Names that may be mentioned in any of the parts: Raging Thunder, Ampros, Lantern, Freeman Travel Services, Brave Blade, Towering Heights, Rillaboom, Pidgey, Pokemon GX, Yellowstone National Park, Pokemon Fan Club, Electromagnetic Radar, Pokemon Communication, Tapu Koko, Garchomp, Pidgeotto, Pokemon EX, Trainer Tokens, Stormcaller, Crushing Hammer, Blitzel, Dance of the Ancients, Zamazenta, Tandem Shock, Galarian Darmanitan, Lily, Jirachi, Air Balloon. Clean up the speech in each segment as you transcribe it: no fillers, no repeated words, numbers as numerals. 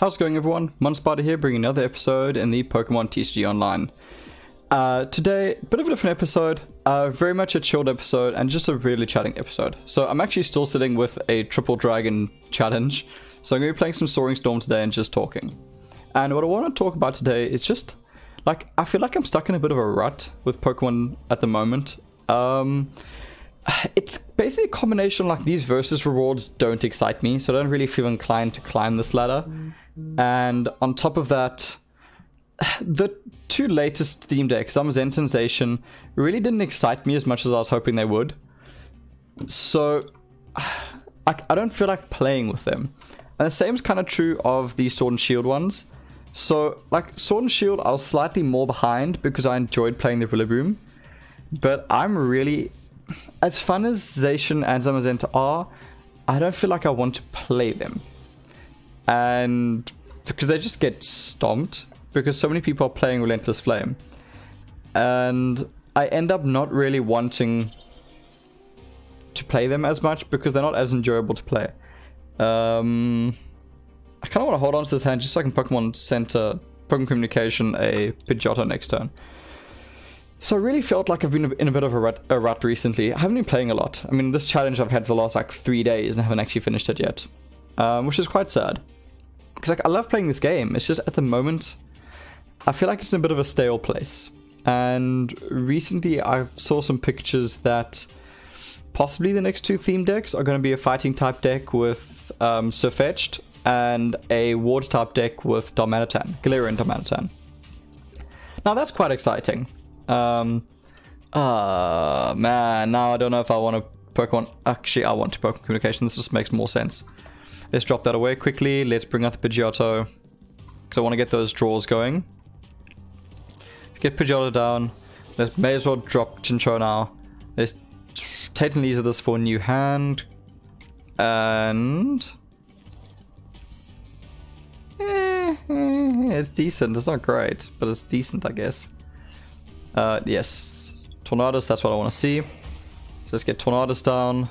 How's it going, everyone? Munspider here, bringing another episode in the Pokemon TCG Online. Today, bit of a different episode, very much a chilled episode and just a really chatting episode. So I'm actually still sitting with a Triple Dragon challenge, so I'm going to be playing some Soaring Storm today and just talking. And what I want to talk about today is just, like, I feel like I'm stuck in a bit of a rut with Pokemon at the moment. It's basically a combination, like, these versus rewards don't excite me, so I don't really feel inclined to climb this ladder. And on top of that, the two latest theme decks, Zamazenta and Zacian, really didn't excite me as much as I was hoping they would. So I don't feel like playing with them. And the same is kind of true of the Sword and Shield ones. So, like, Sword and Shield, I was slightly more behind because I enjoyed playing the Rillaboom. But I'm really, as fun as Zacian and Zamazenta are, I don't feel like I want to play them. And because they just get stomped, because so many people are playing Relentless Flame. And I end up not really wanting to play them as much because they're not as enjoyable to play. I kind of want to hold on to this hand just so I can Pokemon Communication a Pidgeotto next turn. So I really felt like I've been in a bit of a rut recently. I haven't been playing a lot. I mean, this challenge I've had for the last, like, 3 days and I haven't actually finished it yet. Which is quite sad, because, like, I love playing this game. It's just at the moment I feel like it's in a bit of a stale place. And recently I saw some pictures that possibly the next two theme decks are going to be a fighting type deck with Sir Fetch'd and a water type deck with Darmanitan, Galarian Darmanitan. Now that's quite exciting. Man, now I don't know if I want to Pokemon. Actually, I want to Pokemon Communication. This just makes more sense. Let's drop that away quickly. Let's bring out the Pidgeotto, because I want to get those draws going. Let's get Pidgeotto down. Let's may as well drop Chinchou now. Let's take and laser this for a new hand. And it's decent. It's not great, but it's decent, I guess. Yes. Tornadus, that's what I want to see. So let's get Tornadus down.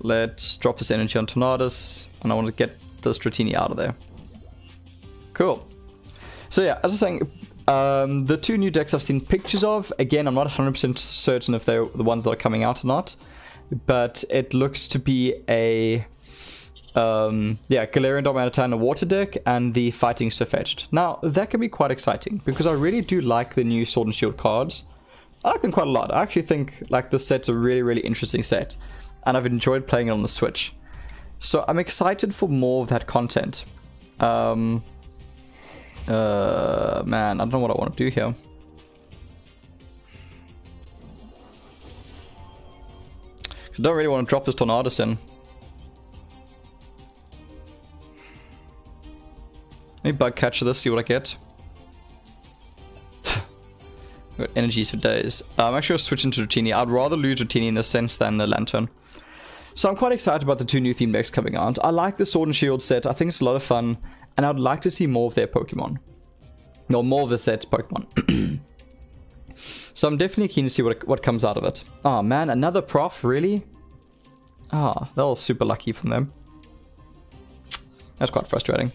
Let's drop this energy on Tornadus, and I want to get this Dratini out of there. Cool. So yeah, as I was saying, the two new decks I've seen pictures of, again, I'm not 100% certain if they're the ones that are coming out or not, but it looks to be a Galarian Darmanitan, a water deck, and the Fighting Sir Fetch'd. Now, that can be quite exciting, because I really do like the new Sword and Shield cards. I like them quite a lot. I actually think, like, this set's a really, really interesting set. And I've enjoyed playing it on the Switch. So I'm excited for more of that content. Man, I don't know what I want to do here. I don't really want to drop this Tornadus in. Let me bug catcher this, see what I get. Got energies for days. I'm actually going to switch into Dratini. I'd rather lose Dratini in this sense than the Lantern. So I'm quite excited about the two new theme decks coming out. I like the Sword and Shield set. I think it's a lot of fun. And I'd like to see more of their Pokemon. Or more of the set's Pokemon. So I'm definitely keen to see what comes out of it. Oh man, another Prof, really? Ah, that was super lucky from them. That's quite frustrating.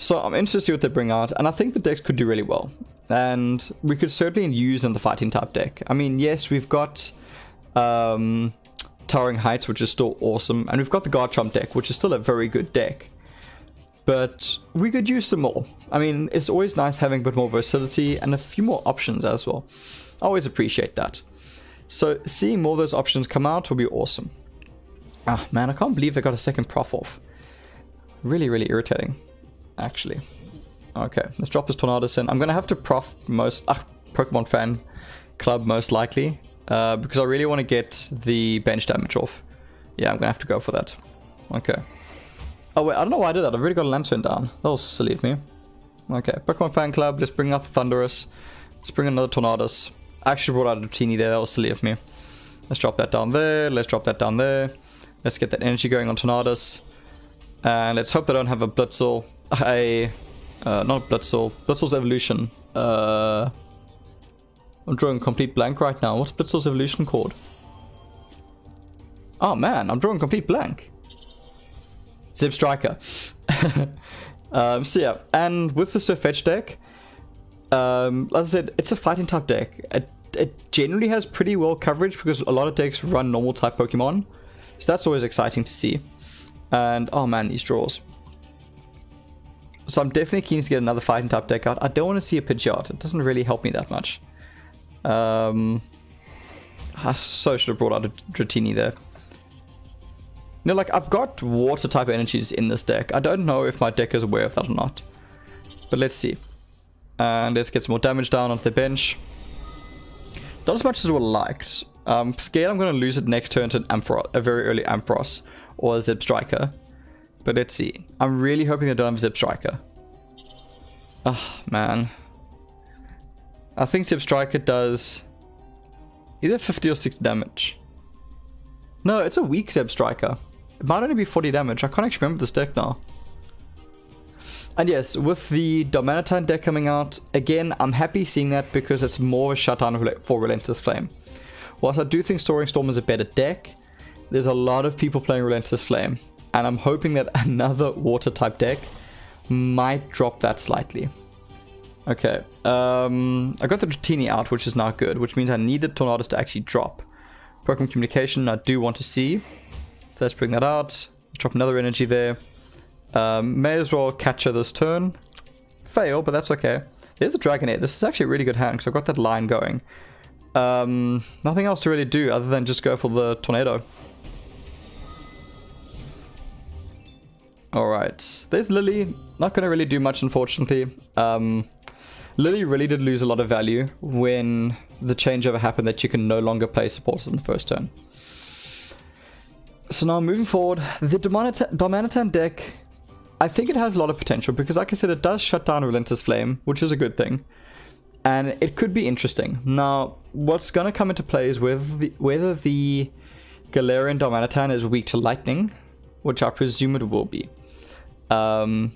So I'm interested to see what they bring out, and I think the decks could do really well. And we could certainly use in the fighting type deck. I mean, yes, we've got Towering Heights, which is still awesome. And we've got the Garchomp deck, which is still a very good deck. But we could use some more. I mean, it's always nice having a bit more versatility and a few more options as well. I always appreciate that. So seeing more of those options come out will be awesome. Ah, man, I can't believe they got a second Prof off. Really, really irritating. Actually, okay, let's drop this Tornadus in. I'm gonna have to prof most Pokemon Fan Club most likely, because I really want to get the bench damage off. Yeah, I'm gonna have to go for that. Okay. Oh wait, I don't know why I did that. I've already got a Lantern down. That was silly of me. Okay, Pokemon Fan Club. Let's bring out the Thundurus. Let's bring another Tornadus. I actually brought out a Dratini there. That was silly of me. Let's drop that down there. Let's drop that down there. Let's get that energy going on Tornadus. And let's hope they don't have a Blitzel. Blitzel's evolution. I'm drawing a complete blank right now. What's Blitzel's evolution called? Oh man, I'm drawing a complete blank. Zip Striker. So yeah, and with the Sir Fetch'd deck, as I said, it's a fighting type deck. It generally has pretty well coverage because a lot of decks run normal type Pokemon. So that's always exciting to see. And oh man, these draws. So I'm definitely keen to get another fighting type deck out. I don't want to see a Pidgeot. It doesn't really help me that much. I so should have brought out a Dratini there. No, like, I've got water type energies in this deck. I don't know if my deck is aware of that or not. But let's see. And let's get some more damage down onto the bench. Not as much as I would have liked. I'm scared I'm going to lose it next turn to an Ampros, a very early Ampros or a Zip Striker. But let's see. I'm really hoping they don't have a Zip Striker. Ah, oh, man. I think Zip Striker does either 50 or 60 damage. No, it's a weak Zip Striker. It might only be 40 damage. I can't actually remember this deck now. And yes, with the Darmanitan deck coming out, again, I'm happy seeing that because it's more of a shutdown for Relentless Flame. Whilst I do think Soaring Storm is a better deck, there's a lot of people playing Relentless Flame. And I'm hoping that another water type deck might drop that slightly. Okay, I got the Dratini out, which is not good, which means I need the Tornadus to actually drop. Pokemon Communication, I do want to see. Let's bring that out. Drop another energy there. May as well catcher this turn. Fail, but that's okay. There's the Dragonair. This is actually a really good hand because I've got that line going. Nothing else to really do other than just go for the Tornado. Alright, there's Lily. Not going to really do much, unfortunately. Lily really did lose a lot of value when the changeover happened that you can no longer play supporters in the first turn. So now moving forward, the Darmanitan deck, I think it has a lot of potential because, like I said, it does shut down Relentless Flame, which is a good thing. And it could be interesting. Now, what's going to come into play is whether the Galarian Darmanitan is weak to lightning, which I presume it will be. And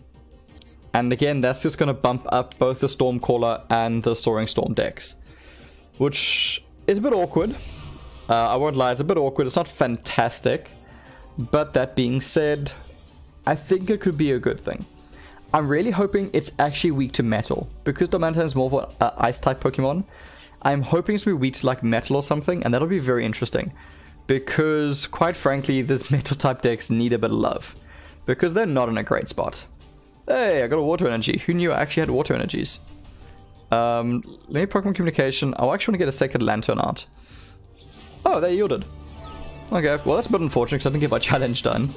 again, that's just going to bump up both the Stormcaller and the Soaring Storm decks, which is a bit awkward. I won't lie, it's a bit awkward. It's not fantastic. But that being said, I think it could be a good thing. I'm really hoping it's actually weak to metal. Because Darmanitan is more of an ice-type Pokemon, I'm hoping it's going to be weak to like metal or something, and that'll be very interesting. Because, quite frankly, these metal-type decks need a bit of love. Because they're not in a great spot. Hey, I got a water energy. Who knew I actually had water energies? Let me Pokemon Communication. I actually want to get a second Lantern out. Oh, they yielded. Okay, well that's a bit unfortunate because I didn't get my challenge done.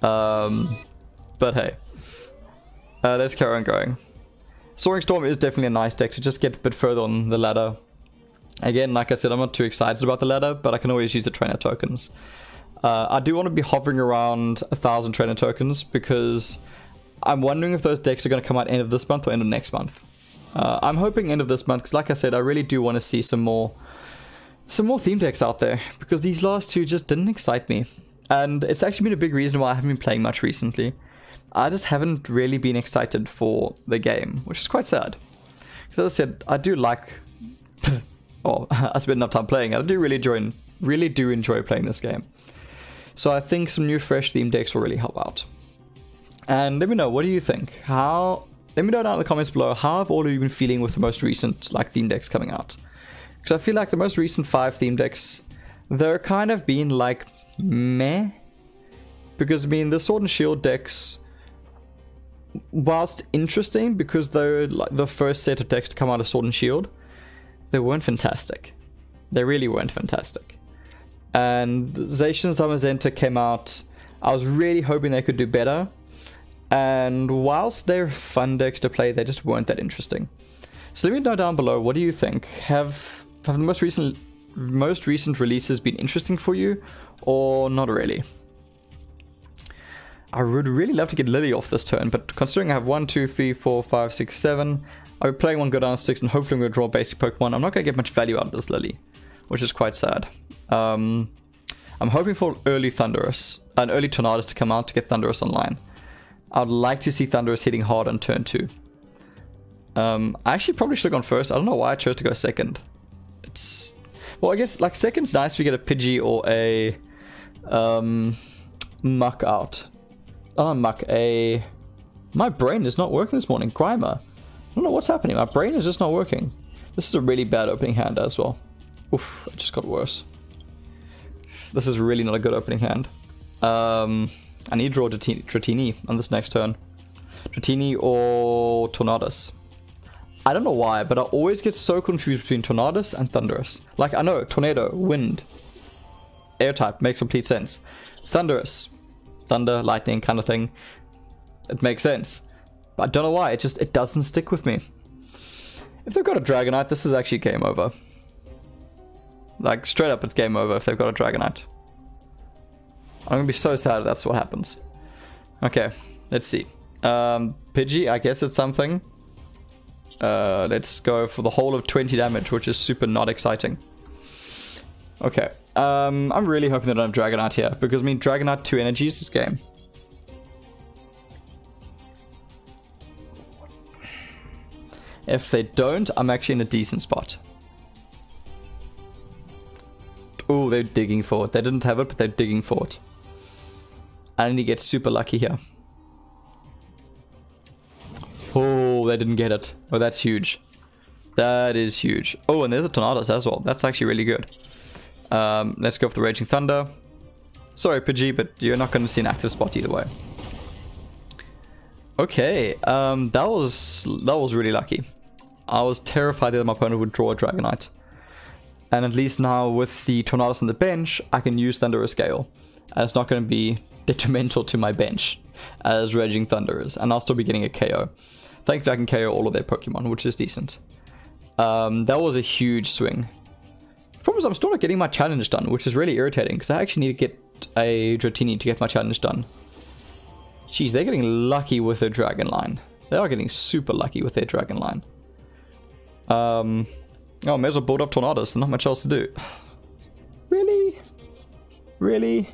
But hey. Let's carry on going. Soaring Storm is definitely a nice deck to just get a bit further on the ladder. Again, like I said, I'm not too excited about the ladder, but I can always use the Trainer Tokens. I do want to be hovering around 1,000 Trainer Tokens because I'm wondering if those decks are going to come out end of this month or end of next month. I'm hoping end of this month because, like I said, I really do want to see some more theme decks out there because these last two just didn't excite me. And it's actually been a big reason why I haven't been playing much recently. I just haven't really been excited for the game, which is quite sad. Because as I said, I do like... well, I spent enough time playing it. I do really do enjoy playing this game. So I think some new fresh theme decks will really help out. And let me know, what do you think? Let me know down in the comments below, how have all of you been feeling with the most recent like theme decks coming out? Because I feel like the most recent 5 theme decks, they're kind of being like, meh. Because I mean, the Sword and Shield decks, whilst interesting because they're like the first set of decks to come out of Sword and Shield, they weren't fantastic. They really weren't fantastic. And Zacian and Zamazenta came out, I was really hoping they could do better. And whilst they're fun decks to play, they just weren't that interesting. So let me know down below, what do you think? Have the most recent releases been interesting for you, or not really? I would really love to get Lily off this turn, but considering I have 1, 2, 3, 4, 5, 6, 7, I'll be playing one go down 6 and hopefully I'm going to draw basic Pokemon. I'm not going to get much value out of this Lily, which is quite sad. I'm hoping for an early Tornadus to come out to get Thundurus online. I'd like to see Thundurus hitting hard on turn 2. I actually probably should have gone first. I don't know why I chose to go second. It's... well, I guess, like, second's nice if you get a Pidgey or a... Muck out. Muck a... My brain is not working this morning. Grimer. I don't know what's happening. My brain is just not working. This is a really bad opening hand as well. Oof, it just got worse. This is really not a good opening hand. I need to draw Dratini on this next turn. Dratini or Tornadus. I don't know why, but I always get so confused between Tornadus and Thundurus. Like, I know, Tornado, Wind, Air-type, makes complete sense. Thundurus, Thunder, Lightning kind of thing. It makes sense. But I don't know why, it doesn't stick with me. If they've got a Dragonite, this is actually game over. Like, straight up, it's game over if they've got a Dragonite. I'm gonna be so sad if that's what happens. Okay, let's see. Pidgey, I guess it's something. Let's go for the whole of 20 damage, which is super not exciting. Okay. I'm really hoping that I don't have Dragonite here, because I mean, Dragonite 2 energies this game. If they don't, I'm actually in a decent spot. Ooh, they're digging for it. They didn't have it, but they're digging for it. I need to get super lucky here. Oh, they didn't get it. Oh, that's huge. That is huge. Oh, and there's a Tornadus as well. That's actually really good. Let's go for the Raging Thunder. Sorry, Pidgey, but you're not going to see an active spot either way. Okay, that was really lucky. I was terrified that my opponent would draw a Dragonite. And at least now with the Tornadus on the bench, I can use Thundurus Gale. And it's not going to be detrimental to my bench as Raging Thunder is. And I'll still be getting a KO. Thankfully I can KO all of their Pokemon, which is decent. That was a huge swing. The problem is I'm still not getting my challenge done, which is really irritating. Because I actually need to get a Dratini to get my challenge done. Jeez, they're getting lucky with their Dragon Line. They are getting super lucky with their Dragon Line. Oh, I may as well build up Tornadus. There's not much else to do. Really? Really?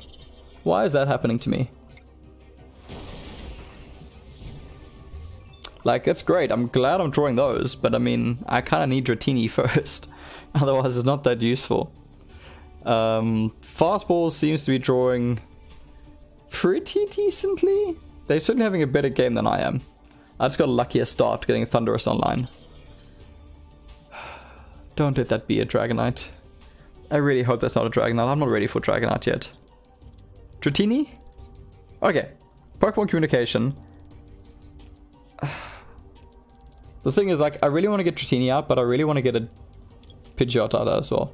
Why is that happening to me? Like, that's great. I'm glad I'm drawing those, but I mean, I kind of need Dratini first. Otherwise, it's not that useful. Fastball seems to be drawing pretty decently. They're certainly having a better game than I am. I just got a luckier start getting Thundurus online. Don't let that be a Dragonite. I really hope that's not a Dragonite. I'm not ready for Dragonite yet. Dratini? Okay. Pokemon Communication. The thing is, like, I really want to get Dratini out, but I really want to get a Pidgeotto out as well.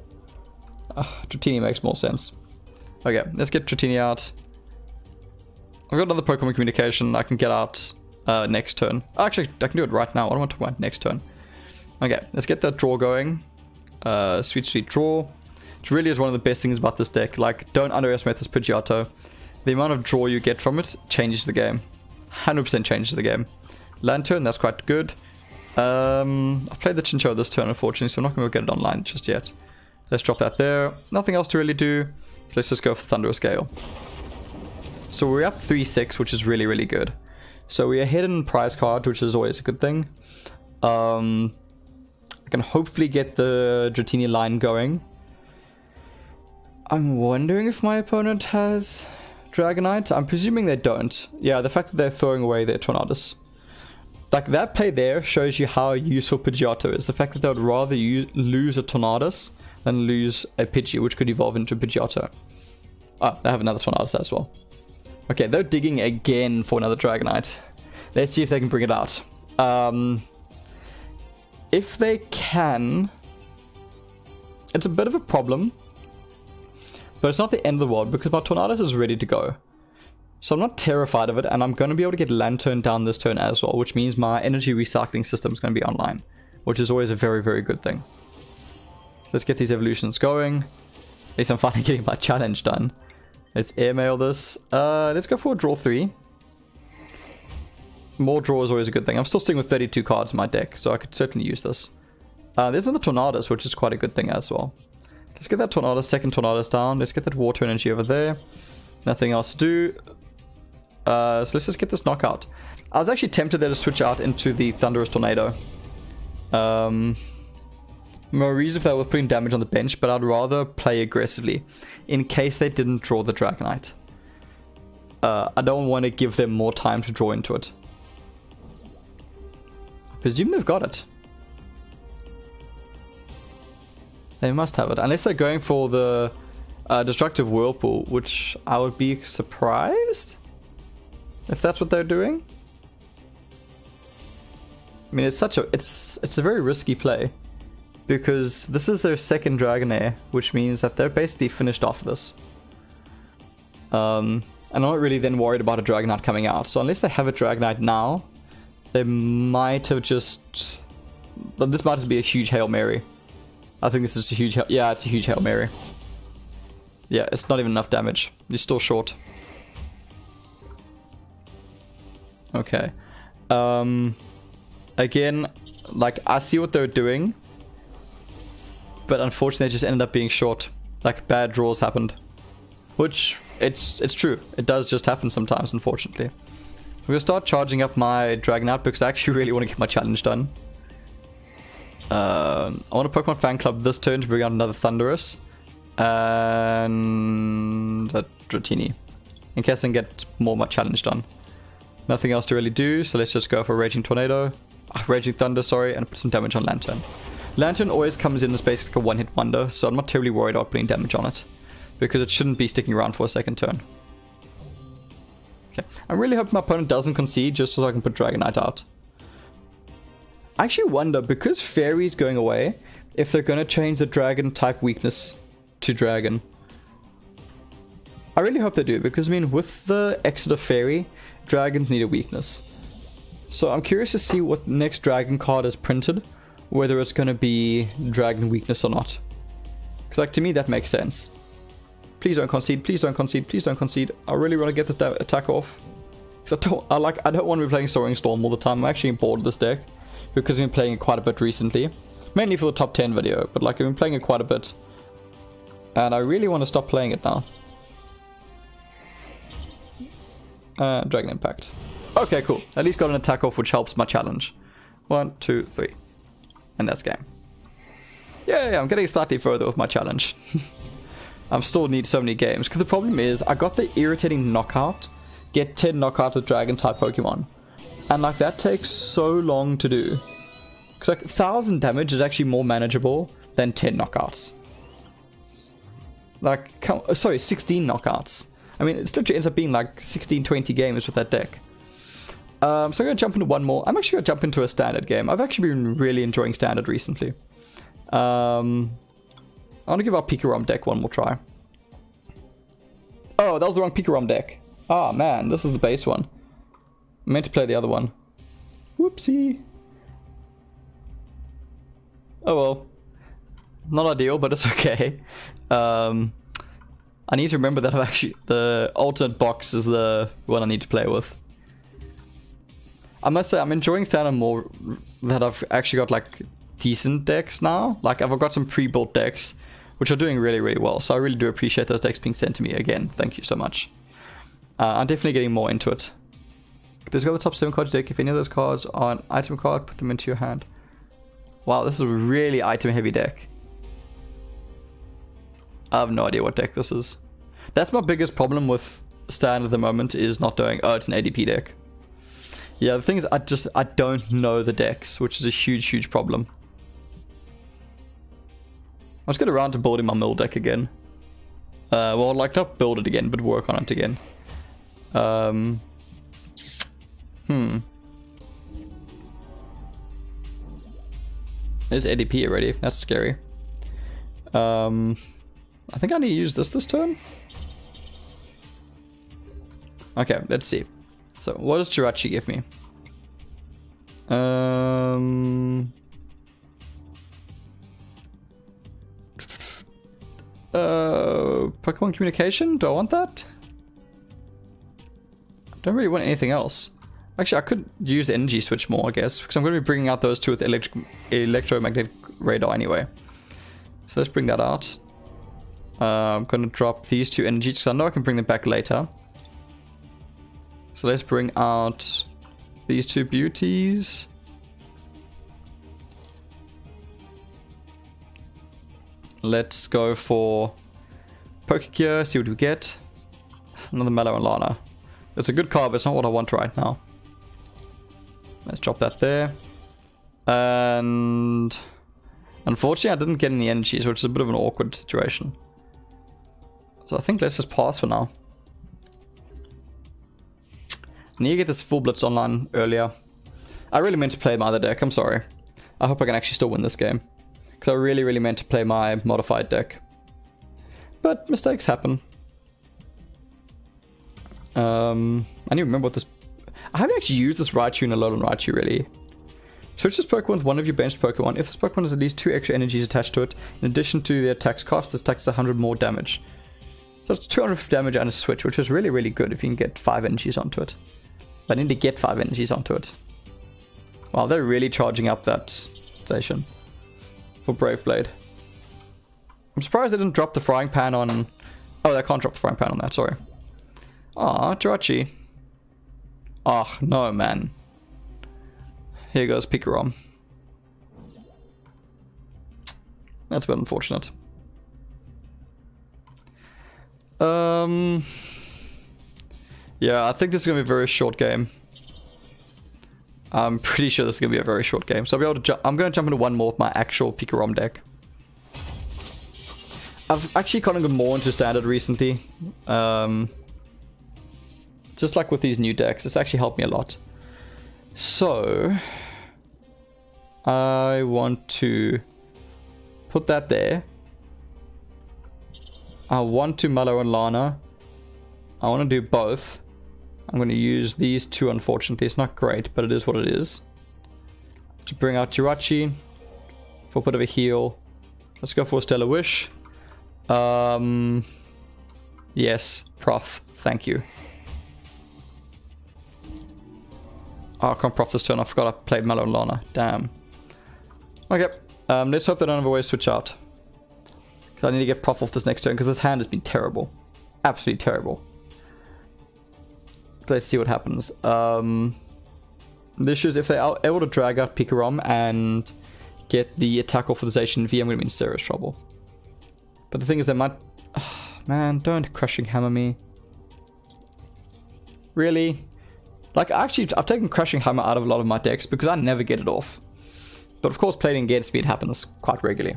Dratini makes more sense. Okay, let's get Dratini out. I've got another Pokemon Communication I can get out next turn. Actually, I can do it right now. I don't want to talk about next turn. Okay, let's get that draw going. Sweet, sweet draw. It really is one of the best things about this deck. Like, don't underestimate this Pidgeotto. The amount of draw you get from it changes the game. 100% changes the game. Lantern, that's quite good. I played the Chinchilla this turn, unfortunately, so I'm not going to get it online just yet. Let's drop that there. Nothing else to really do. So let's just go for Thundurus Gale. So we're up 3-6, which is really, really good. So we're ahead in prize card, which is always a good thing. I can hopefully get the Dratini line going. I'm wondering if my opponent has Dragonite. I'm presuming they don't. Yeah, the fact that they're throwing away their Tornadus. Like, that play there shows you how useful Pidgeotto is. The fact that they would rather lose a Tornadus than lose a Pidgey, which could evolve into a Pidgeotto. Oh, they have another Tornadus as well. Okay, they're digging again for another Dragonite. Let's see if they can bring it out. If they can... It's a bit of a problem. But it's not the end of the world, because my Tornadus is ready to go. So I'm not terrified of it, and I'm going to be able to get Lantern down this turn as well, which means my energy recycling system is going to be online, which is always a very, very good thing. Let's get these evolutions going. At least I'm finally getting my challenge done. Let's airmail this. Let's go for a draw 3. More draw is always a good thing. I'm still sticking with 32 cards in my deck, so I could certainly use this. There's another Tornadus, which is quite a good thing as well. Let's get that Tornadus, second Tornadus down. Let's get that water energy over there. Nothing else to do. So let's just get this knockout. I was actually tempted there to switch out into the Thundurus Tornado. My reason for that was putting damage on the bench, but I'd rather play aggressively in case they didn't draw the Dragonite. I don't want to give them more time to draw into it. I presume they've got it. They must have it, unless they're going for the Destructive Whirlpool, which I would be surprised if that's what they're doing. I mean, it's such a it's a very risky play, because this is their second Dragonair, which means that they're basically finished off this. And I'm not really then worried about a Dragonite coming out, so unless they have a Dragonite now, they might have just... This might just be a huge Hail Mary. I think this is a huge... Yeah, it's a huge Hail Mary. Yeah, it's not even enough damage. You're still short. Okay. Again, like, I see what they're doing, but unfortunately, they just ended up being short. Like, bad draws happened. Which, it's true. It does just happen sometimes, unfortunately. I'm going to start charging up my Dragonite because I actually really want to get my challenge done. I want a Pokemon Fan Club this turn to bring out another Thundurus. And... a Dratini. In case I can get more of my challenge done. Nothing else to really do, so let's just go for Raging Thunder, sorry, and put some damage on Lantern. Lantern always comes in as basically a one-hit wonder, so I'm not terribly worried about putting damage on it, because it shouldn't be sticking around for a second turn. Okay, I'm really hoping my opponent doesn't concede, just so I can put Dragonite out. I actually wonder, because Fairy's going away, if they're going to change the Dragon-type weakness to Dragon. I really hope they do, because, I mean, with the exit of Fairy, Dragons need a weakness. So I'm curious to see what next Dragon card is printed, whether it's going to be Dragon weakness or not. Because, like, to me, that makes sense. Please don't concede, please don't concede, please don't concede. I really want to get this attack off. Because I don't want to be playing Soaring Storm all the time. I'm actually bored of this deck, because I've been playing it quite a bit recently. Mainly for the top 10 video, but like I've been playing it quite a bit. And I really want to stop playing it now. Dragon Impact. Okay, cool. At least got an attack off, which helps my challenge. 1, 2, 3. And that's game. Yeah, I'm getting slightly further with my challenge. I still need so many games. Because the problem is, I got the irritating knockout. Get 10 knockouts of Dragon-type Pokemon. And, like, that takes so long to do. Because, like, 1,000 damage is actually more manageable than 10 knockouts. Like, come, sorry, 16 knockouts. I mean, it literally ends up being, like, 16, 20 games with that deck. So I'm going to jump into one more. I'm actually going to jump into a Standard game. I've actually been really enjoying Standard recently. I want to give our Pikarom deck one more try. Oh, that was the wrong Pikarom deck. Ah, man, this is the base one. I meant to play the other one. Whoopsie. Oh well. Not ideal, but it's okay. I need to remember that I've actually... The alternate box is the one I need to play with. I must say, I'm enjoying Standard more that I've actually got, like, decent decks now. Like, I've got some pre-built decks, which are doing really, really well. So I really do appreciate those decks being sent to me again. Thank you so much. I'm definitely getting more into it. Discard the top 7 cards deck. If any of those cards are an item card, put them into your hand. Wow, this is a really item-heavy deck. I have no idea what deck this is. That's my biggest problem with Standard at the moment, is not knowing, oh, it's an ADP deck. Yeah, the thing is, I don't know the decks, which is a huge, huge problem. I'll just get around to building my mill deck again. Well, like, not build it again, but work on it again. There's ADP already. That's scary. I think I need to use this turn. Okay, let's see. So, what does Jirachi give me? Pokemon Communication? Do I want that? I don't really want anything else. Actually, I could use the energy switch more, I guess, because I'm going to be bringing out those two with electromagnetic radar anyway. So let's bring that out. I'm going to drop these two energies, because I know I can bring them back later. So let's bring out these two beauties. Let's go for Pokegear, see what we get. Another Mallow and Lana. It's a good card, but it's not what I want right now. Let's drop that there. And unfortunately, I didn't get any energies, which is a bit of an awkward situation. So I think let's just pass for now. I need to get this full blitz online earlier. I really meant to play my other deck, I'm sorry. I hope I can actually still win this game, because I really meant to play my modified deck. But mistakes happen. I need to remember what this... I haven't actually used this Raichu and Alolan Raichu, really. Switch this Pokemon with one of your benched Pokemon. If this Pokemon has at least 2 extra energies attached to it, in addition to the attack's cost, this attacks 100 more damage. So it's 200 damage and a switch, which is really good if you can get 5 energies onto it. I need to get 5 energies onto it. Wow, they're really charging up that station for Brave Blade. I'm surprised they didn't drop the frying pan on... Oh, they can't drop the frying pan on that, sorry. Aw, Jirachi. Ah, oh, no, man. Here goes Pikarom. That's a bit unfortunate. Yeah, I think this is going to be a very short game. I'm pretty sure this is going to be a very short game. So I'll be able to I'm going to jump into one more of my actual Pikarom deck. I've actually gotten more into Standard recently. Just like with these new decks, it's actually helped me a lot. So I want to put that there. I want to Mallow and Lana. I want to do both. I'm going to use these two, unfortunately. It's not great, but it is what it is. To bring out Jirachi for a bit of a heal. Let's go for a Stellar Wish. Yes, Prof. Thank you. Oh, I can't Prof this turn. I forgot I played Mallow and Lana. Damn. Okay. Let's hope they don't have a way to switch out. Because I need to get Prof off this next turn, because this hand has been terrible. Absolutely terrible. Let's see what happens. The issue is if they are able to drag out Pikarom and get the attack authorization V, I'm going to be in serious trouble. But the thing is they might... Oh, man, don't Crushing Hammer me. Really? Like, actually, I've taken Crushing Hammer out of a lot of my decks because I never get it off. But of course, playing against me, it happens quite regularly.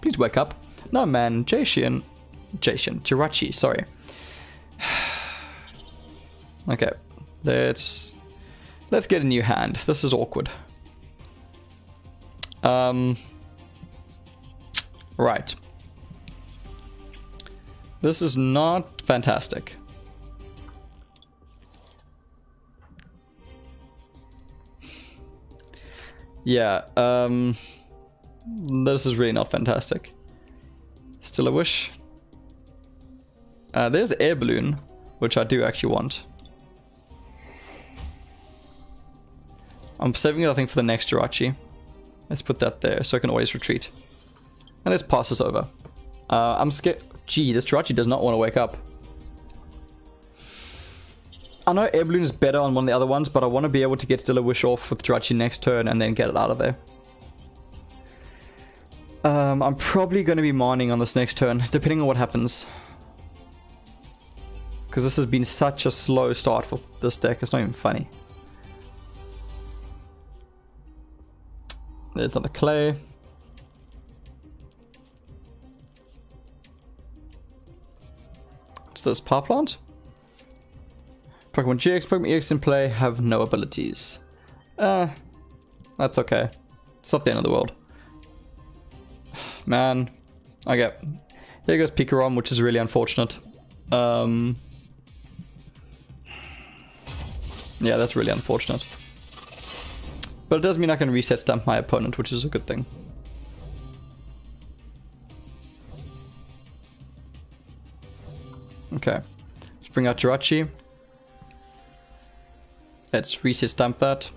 Please wake up. No, man. Jirachi, sorry. Okay. Let's get a new hand. This is awkward. Right. This is not fantastic. Yeah, this is really not fantastic. Still a wish. There's the air balloon, which I do actually want. I'm saving it, I think, for the next Jirachi. Let's put that there, so I can always retreat. And let's pass this over. I'm scared. Gee, this Jirachi does not want to wake up. I know air balloon is better on one of the other ones, but I want to be able to get Still a Wish off with Jirachi next turn and then get it out of there. I'm probably going to be mining on this next turn, depending on what happens. Because this has been such a slow start for this deck, it's not even funny. There's another clay. What's this? Power Plant? Pokemon GX, Pokemon EX in play have no abilities. That's okay. It's not the end of the world. Man. Okay. There goes Pikarom, which is really unfortunate. Yeah, that's really unfortunate. But it does mean I can reset stamp my opponent, which is a good thing. Okay. Let's bring out Jirachi. Let's reset stamp that.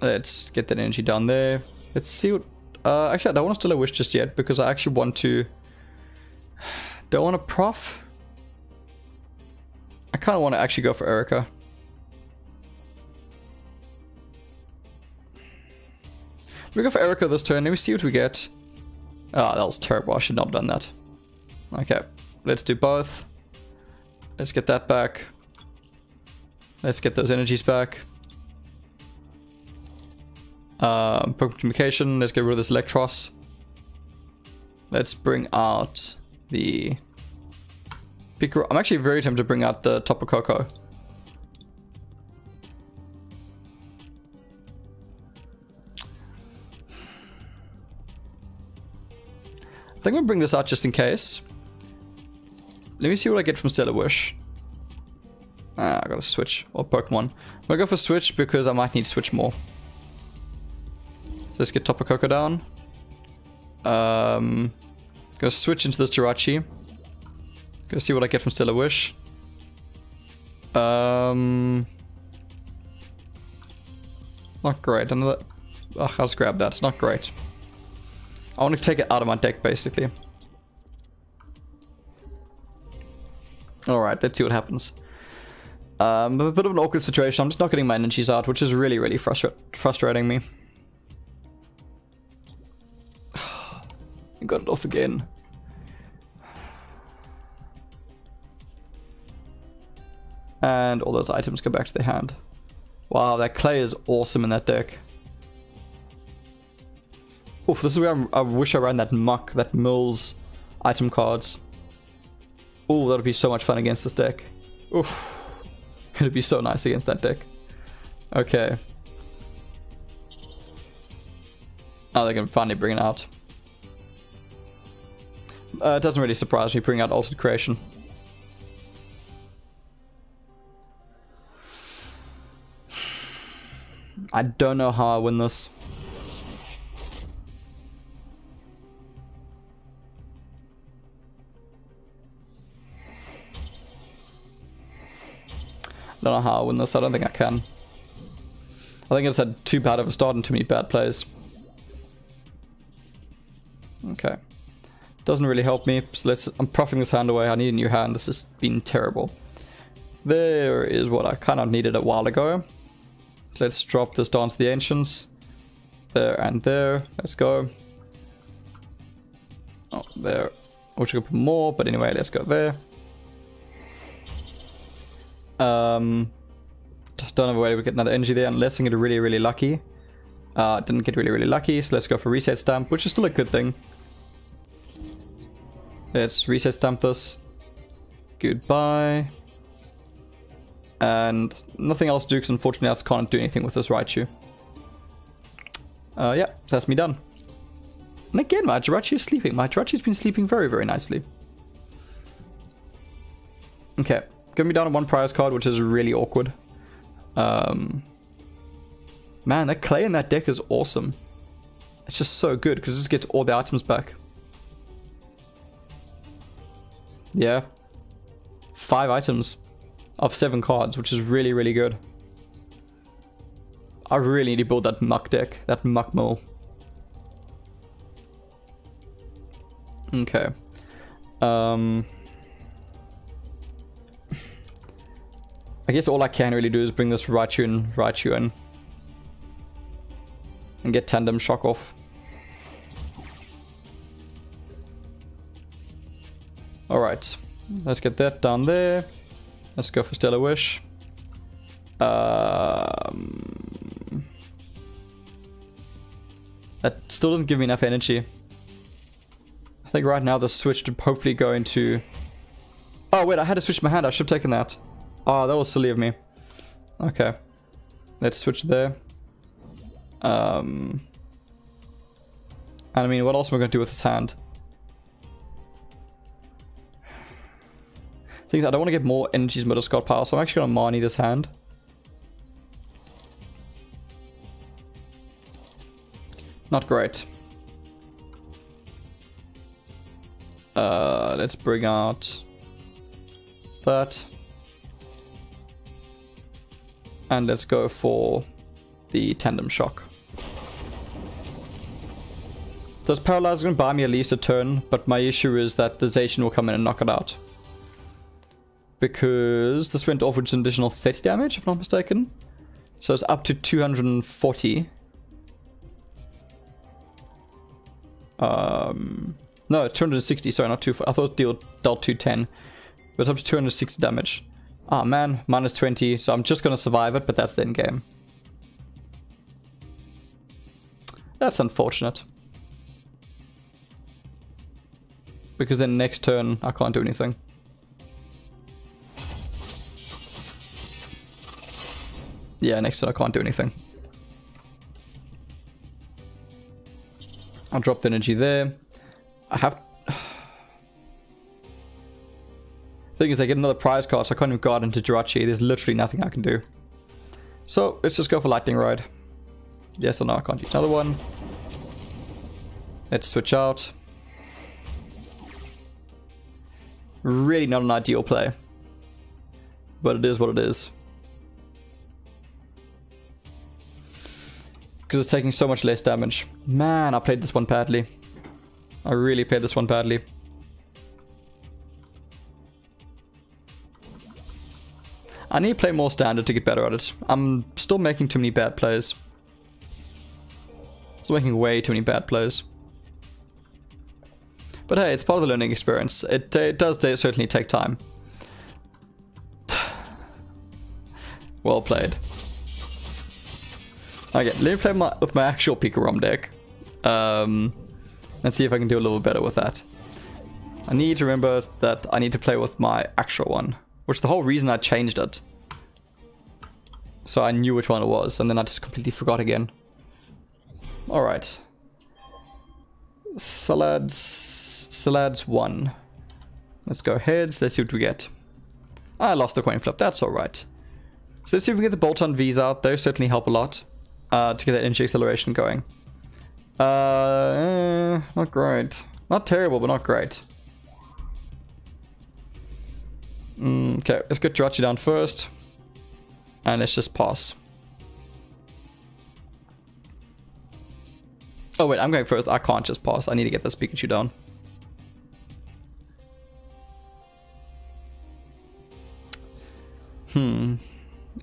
Let's get that energy down there. Let's see what... actually, I don't want to steal a wish just yet, because I actually want to... Don't want to prof. I kind of want to actually go for Erica. We go for Eriko this turn and we see what we get. Ah, that was terrible. I should not have done that. Okay, let's do both. Let's get that back. Let's get those energies back. Pokemon Communication. Let's get rid of this Electros. Let's bring out the Pikarom. I'm actually very tempted to bring out the Topo Coco. I think I'm gonna bring this out just in case. Let me see what I get from Stellar Wish. Ah, I gotta switch. Or Pokemon. I'm gonna go for switch because I might need switch more. So let's get Topo Coco down. Go switch into this Jirachi. Go see what I get from Stellar Wish. Not great. Another. Ugh, I'll just grab that. It's not great. I want to take it out of my deck, basically. Alright, let's see what happens. A bit of an awkward situation. I'm just not getting my energies out, which is really, really frustrating me. Got it off again. And all those items go back to their hand. Wow, that clay is awesome in that deck. Oof, this is where I wish I ran that muck, that mills item cards. Ooh, that would be so much fun against this deck. Oof. It would be so nice against that deck. Okay. Now they can finally bring it out. It doesn't really surprise me bringing out Altered Creation. I don't know how I win this. Don't know how I win this. I don't think I can. I think I just had too bad of a start and too many bad plays. Okay. Doesn't really help me, so let's. I'm proffing this hand away. I need a new hand. This has been terrible. There is what I kind of needed a while ago. Let's drop this Dance of the Ancients. There and there. Let's go. Oh, there. I wish I could put more, but anyway, let's go there. Don't have a way to get another energy there unless I get really, really lucky. Didn't get really, really lucky, so let's go for Reset Stamp, which is still a good thing. Let's Reset Stamp this. Goodbye. And nothing else, Dukes. Unfortunately, I just can't do anything with this Raichu. Yeah, so that's me done. And again, my Jirachi is sleeping. My Jirachi's been sleeping very, very nicely. Okay, gonna be down on one prize card, which is really awkward. Man, that clay in that deck is awesome. It's just so good because this gets all the items back. Yeah, 5 items of 7 cards, which is really, really good. I really need to build that muck deck, that muck mill. Okay. I guess all I can really do is bring this Raichu in. And get Tandem Shock off. Alright, let's get that down there. Let's go for Stellar Wish. That still doesn't give me enough energy. I think right now the switch to hopefully go into... Oh wait, I had to switch my hand. I should have taken that. Oh, that was silly of me. Okay. Let's switch there. And I mean, what else am I going to do with this hand? Things I don't want to get more energies middle Scott power, so I'm actually going to Marnie this hand. Not great. Let's bring out that. And let's go for the Tandem Shock. So this Paralyze is going to buy me at least a turn, but my issue is that the Zacian will come in and knock it out. Because this went off with an additional 30 damage, if not mistaken. So it's up to 240. No, 260, sorry, not 240. I thought deal dealt 210. But it's up to 260 damage. Ah, oh, man, minus 20. So I'm just going to survive it, but that's the end game. That's unfortunate. Because then next turn, I can't do anything. Yeah, next turn I can't do anything. I'll drop the energy there. I have... Thing is, I get another prize card, so I can't even guard into Jirachi. There's literally nothing I can do. So, let's just go for Lightning Ride. Yes or no, I can't use another one. Let's switch out. Really not an ideal play. But it is what it is. Because it's taking so much less damage. Man, I played this one badly. I really played this one badly. I need to play more standard to get better at it. I'm still making too many bad plays. Still making way too many bad plays. But hey, it's part of the learning experience. It does certainly take time. Well played. Okay, let me play with my actual Pikarom deck. And see if I can do a little better with that. I need to remember that I need to play with my actual one. Which is the whole reason I changed it. So I knew which one it was, and then I just completely forgot again. Alright. Salads 1. Let's go heads, let's see what we get. I lost the coin flip, that's alright. So let's see if we can get the Boltund V's out, those certainly help a lot. To get that energy acceleration going. Not great. Not terrible, but not great. Okay, let's get Jirachi down first. And let's just pass. Oh wait, I'm going first. I can't just pass. I need to get this Pikachu down.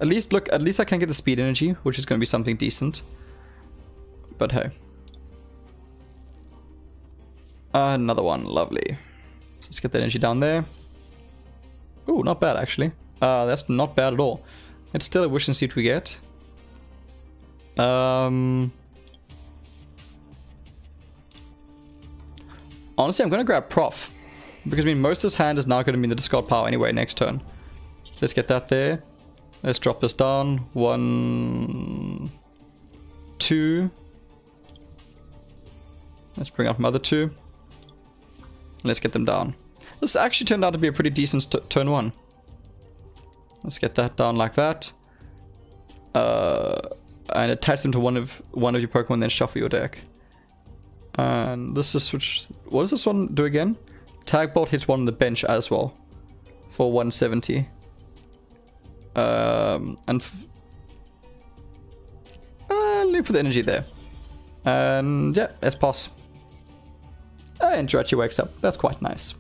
At least, look, at least I can get the speed energy, which is going to be something decent. But hey. Another one. Lovely. So let's get the energy down there. Ooh, not bad, actually. That's not bad at all. It's still a wish and see what we get. Honestly, I'm going to grab Prof. Because, I mean, most of his hand is now going to be the discard power anyway next turn. So let's get that there. Let's drop this down. 1, 2. Let's bring up another 2. Let's get them down. This actually turned out to be a pretty decent turn 1. Let's get that down like that. And attach them to one of your Pokemon, then shuffle your deck. And this is switch. What does this one do again? Tag Bolt hits one on the bench as well. For 170. And let me put the energy there. And yeah, let's pass. And Jirachi wakes up. That's quite nice.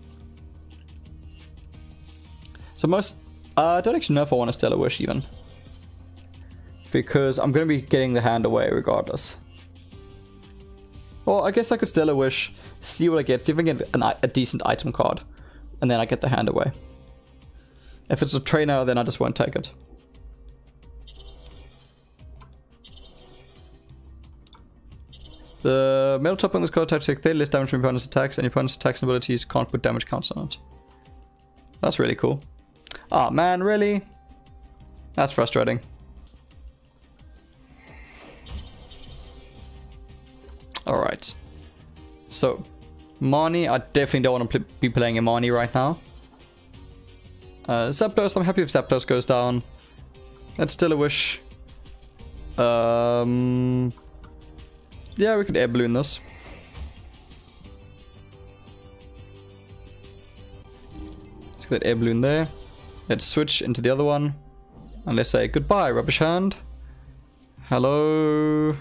So most... I don't actually know if I want a Stellar Wish even. Because I'm going to be getting the hand away regardless. Well, I guess I could Stellar Wish, see what I get, see if I can get a decent item card. And then I get the hand away. If it's a trainer, then I just won't take it. The metal top on this card attack takes 30 less damage from your opponent's attacks, and your opponent's attacks and abilities can't put damage counts on it. That's really cool. Ah, man, really? That's frustrating. Alright. So, Marnie, I definitely don't want to be playing Marnie right now. Zapdos, I'm happy if Zapdos goes down. That's still a wish. Yeah, we could air balloon this. Let's get that air balloon there. Let's switch into the other one. And let's say goodbye, rubbish hand. Hello.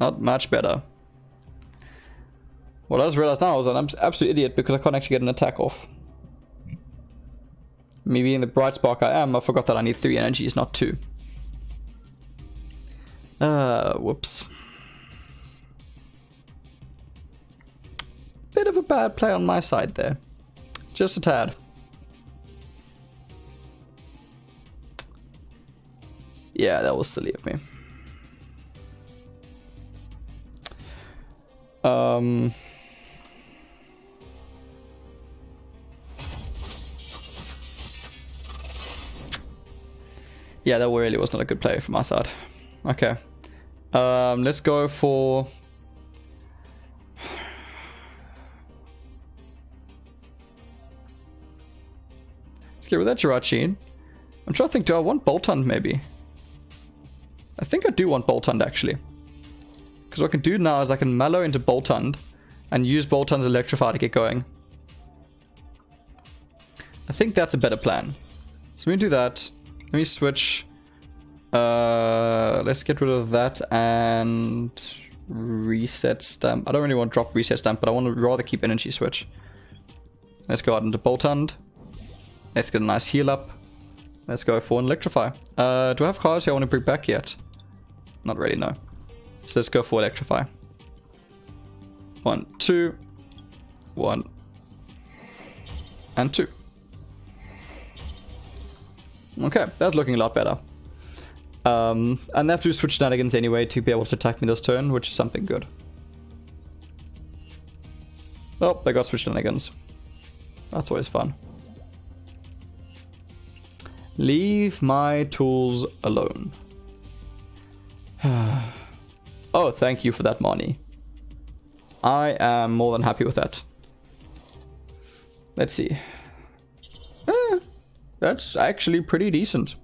Not much better. What I just realized now is that I'm an absolute idiot because I can't actually get an attack off. Me being the bright spark I am, I forgot that I need 3 energies, not 2. Whoops. bit of a bad play on my side there. Just a tad. Yeah, that was silly of me. Yeah, that really was not a good play from my side. Okay. Let's go for... Let's get rid of that Jirachi. I'm trying to think, do I want Boltund maybe? I think I do want Boltund actually. Because what I can do now is I can Mallow into Boltund and use Boltund's Electrify to get going. I think that's a better plan. So we do that. Let me switch. Let's get rid of that and Reset Stamp. I don't really want to drop Reset Stamp, but I want to rather keep Energy Switch. Let's go out into Boltund. Let's get a nice heal up. Let's go for an Electrify. Do I have cards here I want to bring back yet? Not really, no. So let's go for Electrify. 1, 2, 1, and 2. Okay, that's looking a lot better. And they have to switch shenanigans anyway to be able to attack me this turn, which is something good. Oh, they got switch shenanigans. That's always fun. Leave my tools alone. Oh, thank you for that, Marnie. I am more than happy with that. Let's see. That's actually pretty decent.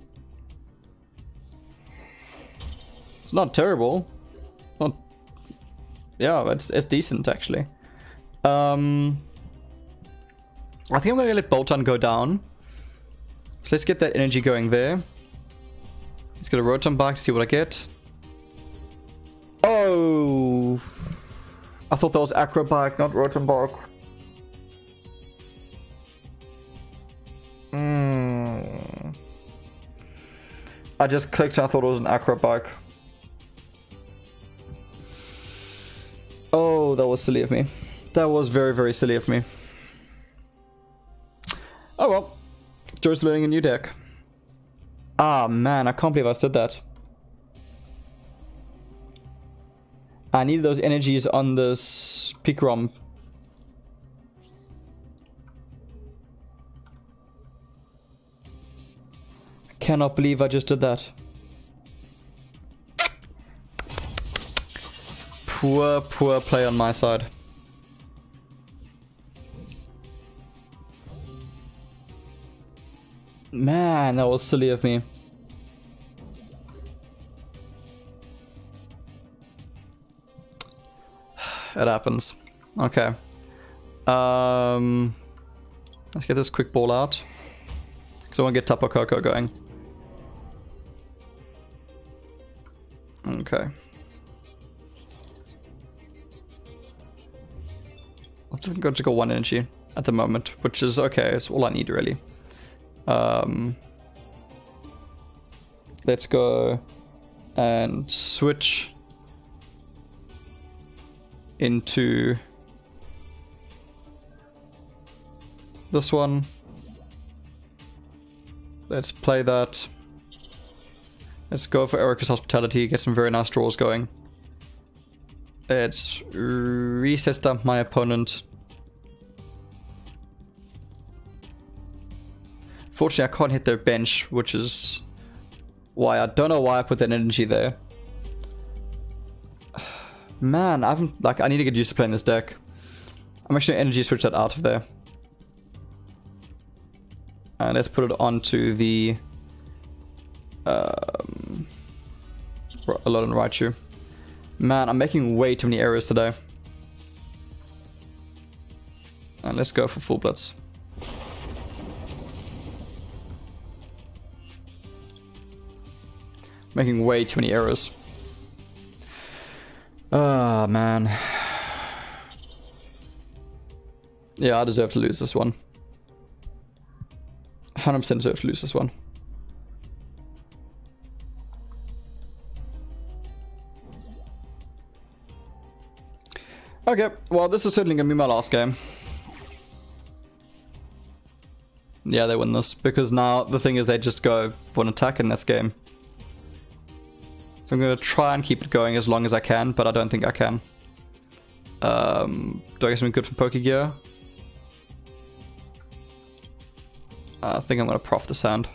It's not terrible. Not... Yeah, it's decent actually. I think I'm gonna let Boltund go down. So let's get that energy going there. Let's get a Rotom back to see what I get. Oh, I thought that was Acrobike, not Rotom Bark. I just clicked and I thought it was an Acrobike. Oh, that was silly of me. That was very, very silly of me. Oh well. Just learning a new deck. Ah man, I can't believe I said that. I needed those energies on this Pikarom. Cannot believe I just did that. Poor play on my side. Man, that was silly of me. It happens. Okay. Let's get this quick ball out. Because I want to get Tapu Koko going. Okay. I've just got to go 1 energy at the moment, which is okay. It's all I need really. Let's go and switch into this one. Let's play that. Let's go for Erica's Hospitality, get some very nice draws going. Let's Reset Stamp my opponent. Fortunately, I can't hit their bench, which is why I don't know why I put that energy there. Man, I haven't, like, I need to get used to playing this deck. I'm actually going to energy switch that out of there. And let's put it onto the... a lot on Raichu. Man, I'm making way too many errors today. And let's go for full blitz. Making way too many errors. Ah, man. Yeah, I deserve to lose this one. 100% deserve to lose this one. Okay, well, this is certainly going to be my last game. Yeah, they win this, because now the thing is they just go for an attack in this game. So I'm going to try and keep it going as long as I can, but I don't think I can. Do I get something good from Pokegear? I think I'm going to prof this hand.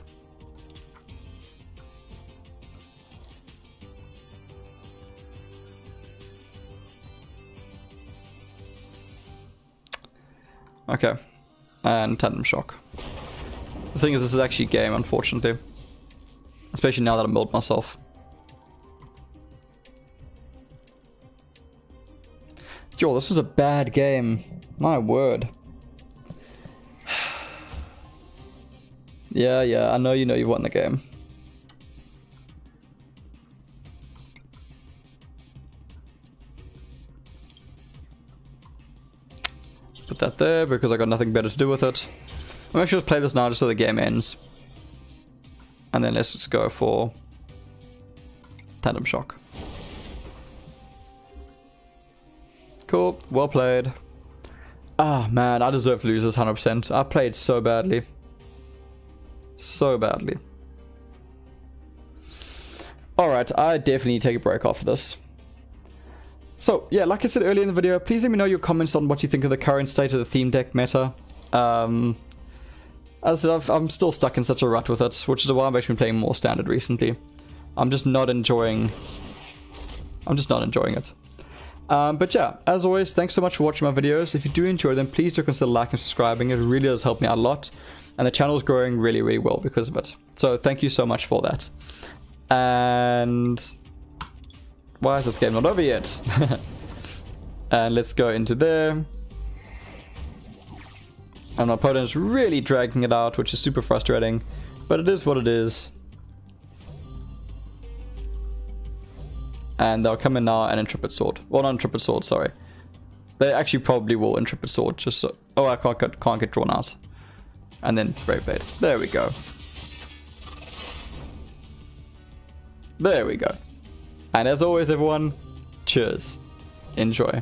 Okay, and Tandem Shock. The thing is, this is actually game, unfortunately. Especially now that I milled myself. Yo, this is a bad game. My word. Yeah, I know you've won the game. Put that there because I got nothing better to do with it. I'm actually just play this now just so the game ends. And then let's just go for Tandem Shock. Cool, well played. Ah, man, I deserve to lose this 100%. I played so badly. So badly. Alright, I definitely need to take a break after this. So, yeah, like I said earlier in the video, please let me know your comments on what you think of the current state of the theme deck meta. As I said, I'm still stuck in such a rut with it, which is why I've actually been playing more standard recently. I'm just not enjoying it. But yeah, as always, thanks so much for watching my videos. If you do enjoy them, please do consider liking and subscribing. It really does help me out a lot. And the channel is growing really, really well because of it. So thank you so much for that. And... why is this game not over yet? And let's go into there. And my opponent's really dragging it out, which is super frustrating. But it is what it is. And they'll come in now and Intrepid Sword. Well, not Intrepid Sword, sorry. They actually probably will Intrepid Sword, just so... oh, I can't get drawn out. And then Brave Blade. There we go. There we go. And as always, everyone, cheers. Enjoy.